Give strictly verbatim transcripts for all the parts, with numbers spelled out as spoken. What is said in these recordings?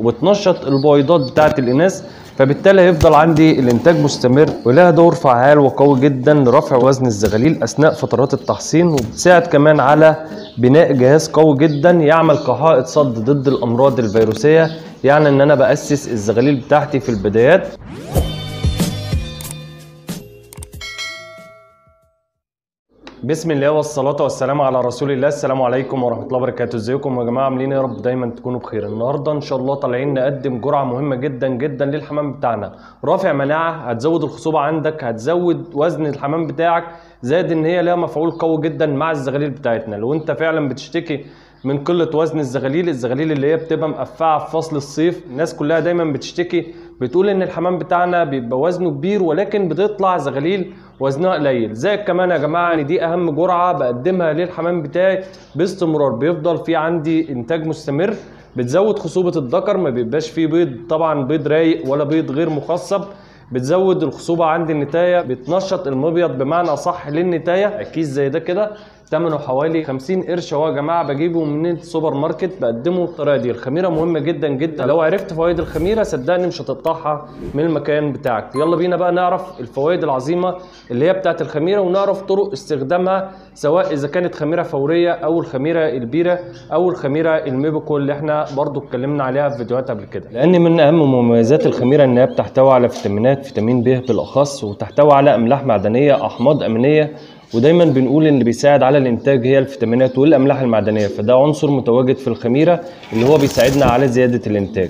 وبتنشط البويضات بتاعه الاناث، فبالتالي هيفضل عندي الانتاج مستمر، ولها دور فعال وقوي جدا لرفع وزن الزغاليل اثناء فترات التحصين، وبتساعد كمان على بناء جهاز قوي جدا يعمل كحائط صد ضد الامراض الفيروسيه، يعني ان انا باسس الزغاليل بتاعتي في البدايات. بسم الله والصلاة والسلام على رسول الله. السلام عليكم ورحمة الله وبركاته. ازيكم يا جماعة، عاملين يا رب دايما تكونوا بخير. النهاردة ان شاء الله طالعين نقدم جرعة مهمة جدا جدا للحمام بتاعنا، رافع مناعة، هتزود الخصوبة عندك، هتزود وزن الحمام بتاعك، زائد ان هي لها مفعول قوي جدا مع الزغاليل بتاعتنا. لو انت فعلا بتشتكي من قلة وزن الزغاليل، الزغاليل اللي هي بتبقى مقفعة في فصل الصيف، الناس كلها دايما بتشتكي بتقول ان الحمام بتاعنا بيبقى وزنه كبير ولكن بتطلع زغاليل وزنها قليل. زائد كمان يا جماعه ان دي اهم جرعه بقدمها للحمام بتاعي باستمرار، بيفضل في عندي انتاج مستمر، بتزود خصوبه الذكر، ما بيبقاش فيه بيض، طبعا بيض رايق ولا بيض غير مخصب، بتزود الخصوبه عند النتايه، بتنشط المبيض بمعنى صح للنتايه. كيس زي ده كده ثمنه حوالي خمسين قرش اهو يا جماعه، بجيبه من السوبر ماركت، بقدمه بالطريقه دي. الخميره مهمه جدا جدا، لو عرفت فوائد الخميره صدقني مش هتقطعها من المكان بتاعك. يلا بينا بقى نعرف الفوائد العظيمه اللي هي بتاعه الخميره، ونعرف طرق استخدامها، سواء اذا كانت خميره فوريه او الخميره البيره او الخميره الميبيكو اللي احنا برضو اتكلمنا عليها في فيديوهات قبل كده. لان من اهم مميزات الخميره انها بتحتوي على فيتامينات، فيتامين ب بالاخص، وتحتوي على املاح معدنيه، احماض امينيه، ودايما بنقول ان اللي بيساعد على الانتاج هي الفيتامينات والاملاح المعدنيه، فده عنصر متواجد في الخميره اللي هو بيساعدنا على زياده الانتاج.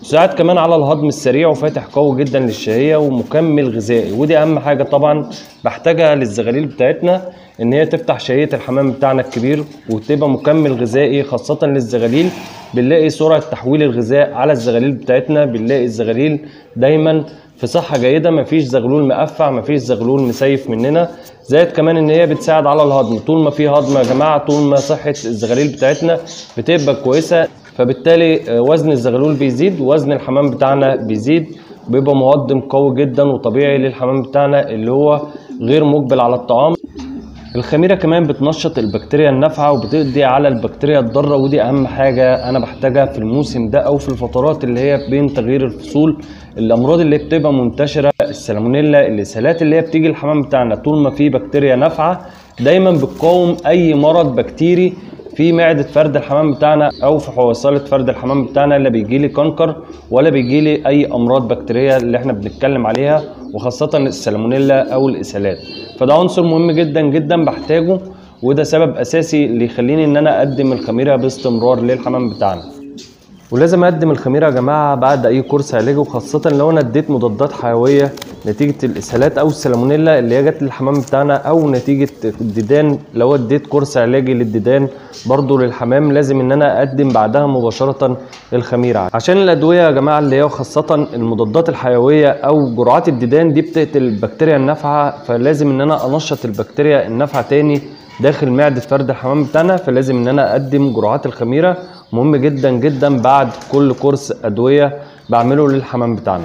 بيساعد كمان على الهضم السريع، وفاتح قوي جدا للشهيه، ومكمل غذائي، ودي اهم حاجه طبعا بحتاجها للزغاليل بتاعتنا، ان هي تفتح شهيه الحمام بتاعنا الكبير، وتبقى مكمل غذائي خاصه للزغاليل. بنلاقي سرعه تحويل الغذاء على الزغاليل بتاعتنا، بنلاقي الزغاليل دايما في صحه جيده، مفيش زغلول مقفع، مفيش زغلول مسيف مننا. زائد كمان ان هي بتساعد على الهضم، طول ما في هضم يا جماعه، طول ما صحه الزغاليل بتاعتنا بتبقى كويسه، فبالتالي وزن الزغلول بيزيد، وزن الحمام بتاعنا بيزيد، بيبقى مهضم قوي جدا وطبيعي للحمام بتاعنا اللي هو غير مقبل على الطعام. الخميره كمان بتنشط البكتيريا النافعه، وبتقضي على البكتيريا الضاره، ودي اهم حاجه انا بحتاجها في الموسم ده، او في الفترات اللي هي بين تغيير الفصول. الامراض اللي بتبقى منتشره، السالمونيلا، الاسهالات اللي هي بتيجي الحمام بتاعنا، طول ما في بكتيريا نافعه دايما بتقاوم اي مرض بكتيري في معده فرد الحمام بتاعنا، او في حويصله فرد الحمام بتاعنا، لا بيجيلي كنكر ولا بيجيلي اي امراض بكتيريه اللي احنا بنتكلم عليها، وخاصه السالمونيلا او الاسهالات. فده عنصر مهم جدا جدا بحتاجه، وده سبب اساسي اللي يخليني ان انا اقدم الخميره باستمرار للحمام بتاعنا. ولازم اقدم الخميره يا جماعه بعد اي كورس علاجي، وخاصه لو انا اديت مضادات حيويه نتيجه الاسهالات او السالمونيلا اللي هي جت للحمام بتاعنا، او نتيجه الديدان، لو اديت كورس علاجي للديدان برضو للحمام، لازم ان انا اقدم بعدها مباشره الخميره. عشان الادويه يا جماعه اللي هي وخاصه المضادات الحيويه او جرعات الديدان دي بتقتل البكتيريا النافعه، فلازم ان انا انشط البكتيريا النافعه تاني داخل معده فرد الحمام بتاعنا، فلازم ان انا اقدم جرعات الخميره، مهم جدا جدا بعد كل كورس ادويه بعمله للحمام بتاعنا.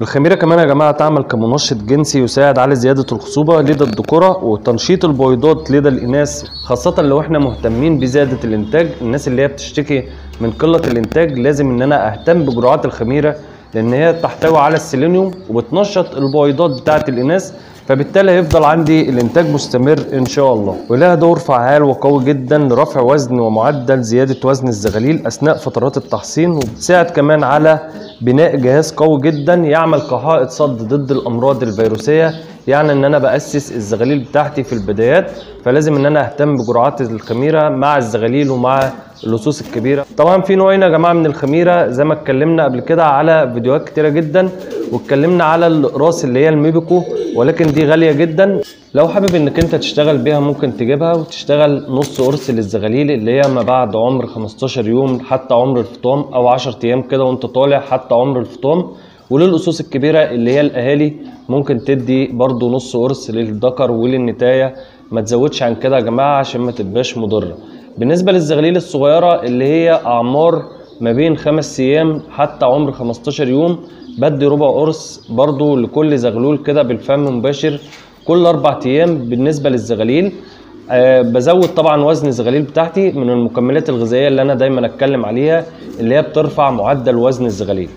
الخميره كمان يا جماعه تعمل كمنشط جنسي، يساعد على زياده الخصوبه لدى الذكوره، وتنشيط البويضات لدى الاناث، خاصه لو احنا مهتمين بزياده الانتاج. الناس اللي هي بتشتكي من قله الانتاج لازم ان انا اهتم بجرعات الخميره، لان هي بتحتوي على السيلينيوم، وبتنشط البويضات بتاعه الاناث، فبالتالي هيفضل عندي الانتاج مستمر ان شاء الله. ولها دور فعال وقوي جدا لرفع وزن ومعدل زياده وزن الزغاليل اثناء فترات التحصين، وبتساعد كمان على بناء جهاز قوي جدا يعمل كحائط صد ضد الامراض الفيروسيه، يعني ان انا باسس الزغاليل بتاعتي في البدايات، فلازم ان انا اهتم بجرعات الخميره مع الزغاليل ومع اللصوص الكبيره. طبعا في نوعين يا جماعه من الخميره، زي ما اتكلمنا قبل كده على فيديوهات كتيره جدا، واتكلمنا على الراس اللي هي الميبيكو، ولكن دي غاليه جدا. لو حابب انك انت تشتغل بيها ممكن تجيبها، وتشتغل نص قرص للزغاليل اللي هي ما بعد عمر خمستاشر يوم حتى عمر الفطام، او عشرة ايام كده وانت طالع حتى عمر الفطام. وللأصوص الكبيرة اللي هي الأهالي ممكن تدي برضو نص قرص للذكر وللنتاية، ما تزودش عن كده يا جماعة عشان ما تبقاش مضرة. بالنسبة للزغاليل الصغيرة اللي هي أعمار ما بين خمس أيام حتى عمر خمستاشر يوم، بدي ربع قرص برضو لكل زغلول كده بالفم مباشر كل أربع أيام بالنسبة للزغاليل. أه بزود طبعا وزن الزغاليل بتاعتي من المكملات الغذائيه اللي انا دايما اتكلم عليها، اللي هي بترفع معدل وزن الزغاليل.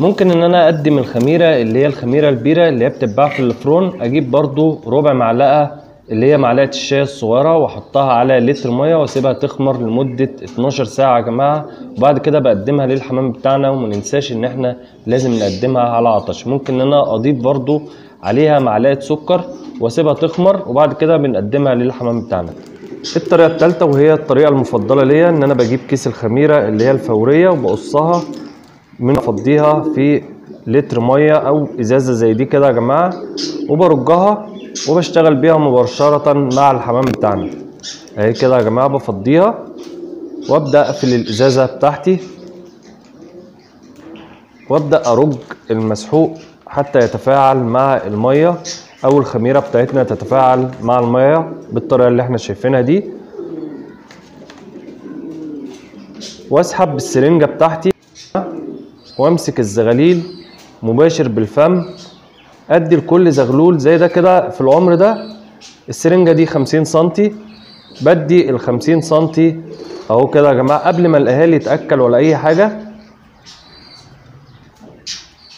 ممكن ان انا اقدم الخميره اللي هي الخميره البيره اللي هي بتتباع في الفرن، اجيب برضو ربع معلقه اللي هي معلقه الشاي الصغيره واحطها على لتر ميه واسيبها تخمر لمده اتناشر ساعه يا جماعه، وبعد كده بقدمها للحمام بتاعنا. ومننساش ان احنا لازم نقدمها على عطش. ممكن ان انا اضيف برضو عليها معلقه سكر واسيبها تخمر، وبعد كده بنقدمها للحمام بتاعنا. الطريقه الثالثه وهي الطريقه المفضله ليا، ان انا بجيب كيس الخميره اللي هي الفوريه وبقصها من افضيها في لتر ميه او ازازه زي دي كده يا جماعه، وبرجها وبشتغل بيها مباشره مع الحمام بتاعنا اهي كده يا جماعه. بفضيها وابدا اقفل الازازه بتاعتي وابدا ارج المسحوق حتى يتفاعل مع الميه او الخميره بتاعتنا تتفاعل مع الميه بالطريقه اللي احنا شايفينها دي، واسحب بالسرنجه بتاعتي وامسك الزغاليل مباشر بالفم. ادي لكل زغلول زي ده كده في العمر ده، السرنجه دي خمسين سنتي، بدي ال خمسين سنتي اهو كده يا جماعه قبل ما الاهالي يتاكل ولا اي حاجه،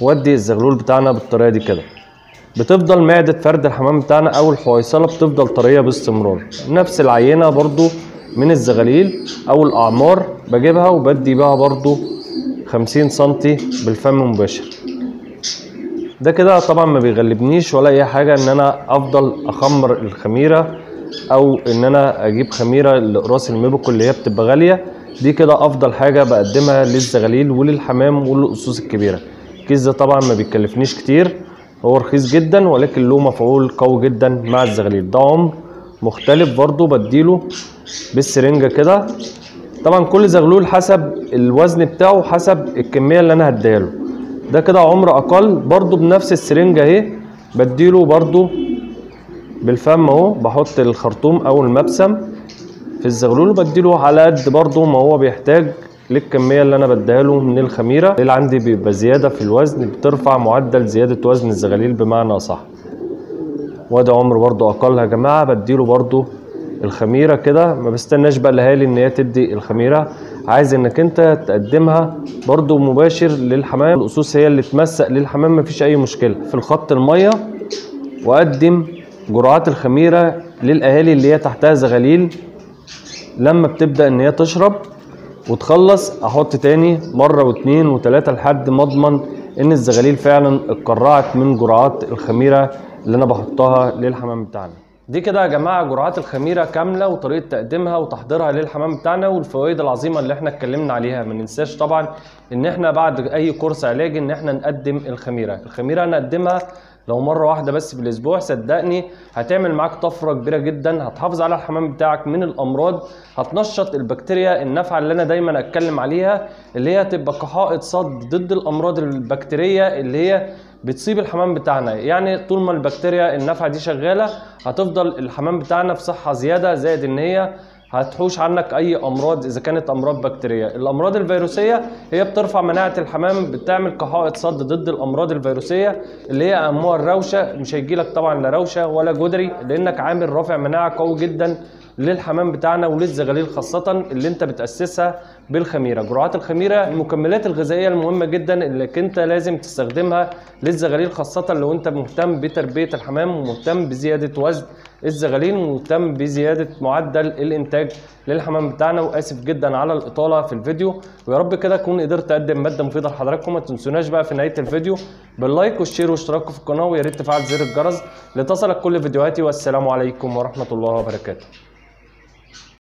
وادي الزغلول بتاعنا بالطريقه دي كده. بتفضل معده فرد الحمام بتاعنا او الحويصله بتفضل طريه باستمرار. نفس العينه برضو من الزغاليل او الاعمار بجيبها وبدي بيها برضو خمسين سنتي بالفم مباشر. ده كده طبعا ما بيغلبنيش ولا اي حاجه ان انا افضل اخمر الخميره او ان انا اجيب خميره لراس الميبكو اللي هي بتبقى غاليه دي. كده افضل حاجه بقدمها للزغاليل وللحمام وللأصوص الكبيره. الكيس ده طبعا ما بيكلفنيش كتير، هو رخيص جدا ولكن له مفعول قوي جدا مع الزغاليل. ده عمر مختلف برضو بديله بالسرنجه كده. طبعا كل زغلول حسب الوزن بتاعه حسب الكميه اللي انا هديها له. ده كده عمر اقل برضو بنفس السرنجه اهي، بديله برضو بالفم اهو، بحط الخرطوم او المبسم في الزغلول وبديله على قد برضو ما هو بيحتاج للكميه اللي انا بديها له من الخميره. اللي عندي بيبقى زياده في الوزن بترفع معدل زياده وزن الزغاليل بمعنى اصح. وده عمر برضو اقل يا جماعه، بديله برضو الخميره كده. ما بستناش بقى الاهالي ان هي تدي الخميره، عايز انك انت تقدمها برضو مباشر للحمام. الاصوص هي اللي تمسك للحمام، مفيش اي مشكله. في الخط الميه واقدم جرعات الخميره للاهالي اللي هي تحتها زغاليل. لما بتبدا ان هي تشرب وتخلص احط تاني مره واتنين وتلاته لحد ما اضمن ان الزغاليل فعلا اتقرعت من جرعات الخميره اللي انا بحطها للحمام بتاعنا. دي كده يا جماعه جرعات الخميره كامله وطريقه تقديمها وتحضيرها للحمام بتاعنا والفوائد العظيمه اللي احنا اتكلمنا عليها. ما ننساش طبعا ان احنا بعد اي كورس علاجي ان احنا نقدم الخميره. الخميره نقدمها لو مره واحده بس في الاسبوع، صدقني هتعمل معاك طفره كبيره جدا، هتحافظ على الحمام بتاعك من الامراض، هتنشط البكتيريا النافعه اللي انا دايما اتكلم عليها، اللي هي تبقى كحائط صد ضد الامراض البكتيريه اللي هي بتصيب الحمام بتاعنا. يعني طول ما البكتيريا النافعه دي شغاله هتفضل الحمام بتاعنا في صحه زياده، زائد ان هي هتحوش عنك اي امراض اذا كانت امراض بكتيريه. الامراض الفيروسيه هي بترفع مناعه الحمام، بتعمل كحائط صد ضد الامراض الفيروسيه اللي هي اهمها الروشه. مش هيجيلك طبعا لا روشه ولا جدري لانك عامل رافع مناعه قوي جدا للحمام بتاعنا وللزغاليل خاصه اللي انت بتاسسها بالخميره. جرعات الخميره المكملات الغذائيه المهمه جدا اللي انت لازم تستخدمها للزغاليل، خاصه لو انت مهتم بتربيه الحمام ومهتم بزياده وزن الزغاليل ومهتم بزياده معدل الانتاج للحمام بتاعنا. واسف جدا على الاطاله في الفيديو، ويا رب كده اكون قدرت اقدم ماده مفيده لحضراتكم. ما تنسوناش بقى في نهايه الفيديو باللايك والشير واشتراككم في القناه، ويا ريت تفعل زر الجرس لتصلك كل فيديوهاتي. والسلام عليكم ورحمه الله وبركاته.